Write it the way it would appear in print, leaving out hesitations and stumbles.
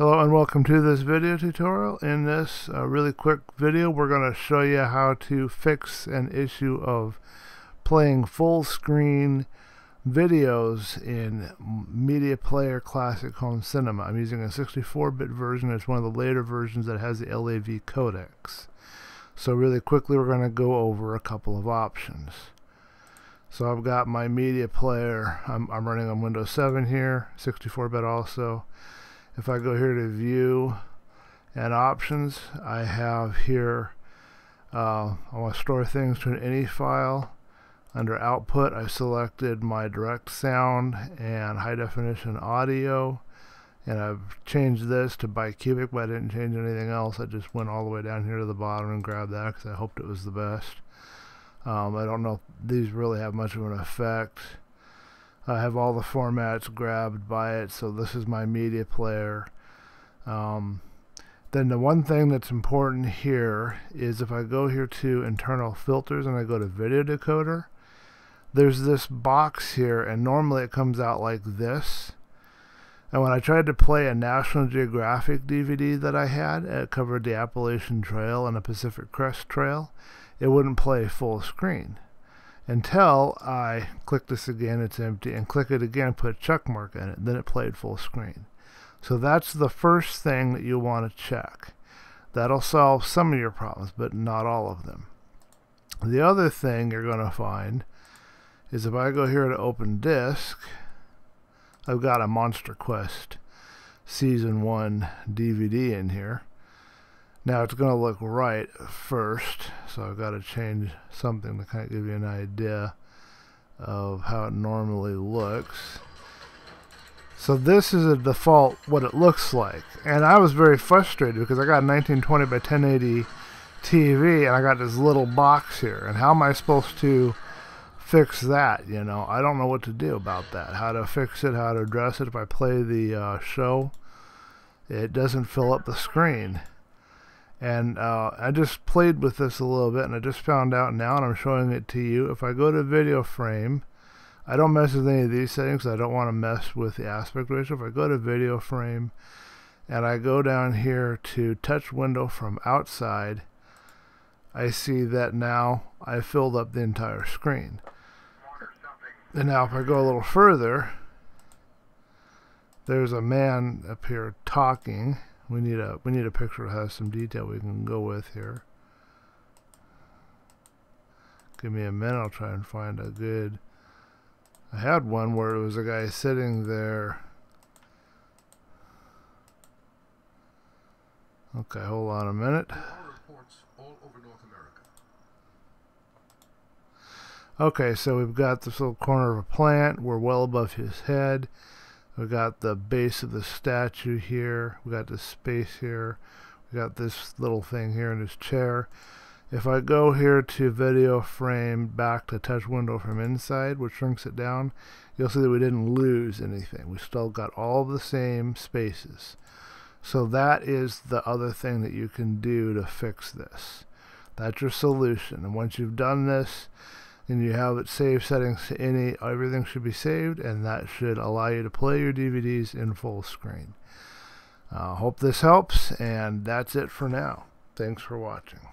Hello and welcome to this video tutorial. In this really quick video, we're going to show you how to fix an issue of playing full screen videos in Media Player Classic Home Cinema. I'm using a 64-bit version. It's one of the later versions that has the LAV codecs. So really quickly, we're going to go over a couple of options. So I've got my media player. I'm running on Windows 7 here, 64-bit also. If I go here to View and Options, I have here, I want to store things to any file. Under Output, I selected my direct sound and high definition audio, and I've changed this to bicubic, but I didn't change anything else. I just went all the way down here to the bottom and grabbed that because I hoped it was the best. I don't know if these really have much of an effect. I have all the formats grabbed by it, so this is my media player. Then the one thing that's important here is if I go here to internal filters and I go to video decoder, there's this box here, and normally it comes out like this. And when I tried to play a National Geographic DVD that I had, it covered the Appalachian Trail and the Pacific Crest Trail, it wouldn't play full screen. Until I click this again, it's empty, and click it again, put a check mark in it, then it played full screen. So that's the first thing that you want to check. That'll solve some of your problems, but not all of them. The other thing you're going to find is if I go here to Open Disc, I've got a Monster Quest Season 1 DVD in here. Now it's going to look right first, so I've got to change something to kind of give you an idea of how it normally looks. So this is a default what it looks like, and I was very frustrated because I got a 1920 by 1080 TV and I got this little box here, and how am I supposed to fix that? You know, I don't know what to do about that, how to fix it, how to address it. If I play the show, it doesn't fill up the screen. And I just played with this a little bit, and I just found out now, and I'm showing it to you. If I go to video frame, I don't mess with any of these settings. I don't want to mess with the aspect ratio. If I go to video frame and I go down here to touch window from outside, I see that now I filled up the entire screen. And now if I go a little further, there's a man up here talking. We need a picture that has some detail we can go with here. Give me a minute, I'll try and find a good... I had one where it was a guy sitting there. Okay, hold on a minute. Okay, so we've got this little corner of a plant. We're well above his head. We got the base of the statue here. We got this space here. We got this little thing here in his chair. If I go here to video frame, back to touch window from inside, which shrinks it down, you'll see that we didn't lose anything. We still got all the same spaces. So that is the other thing that you can do to fix this. That's your solution. And once you've done this, and you have it saved settings to any, everything should be saved, and that should allow you to play your DVDs in full screen. Hope this helps, and that's it for now. Thanks for watching.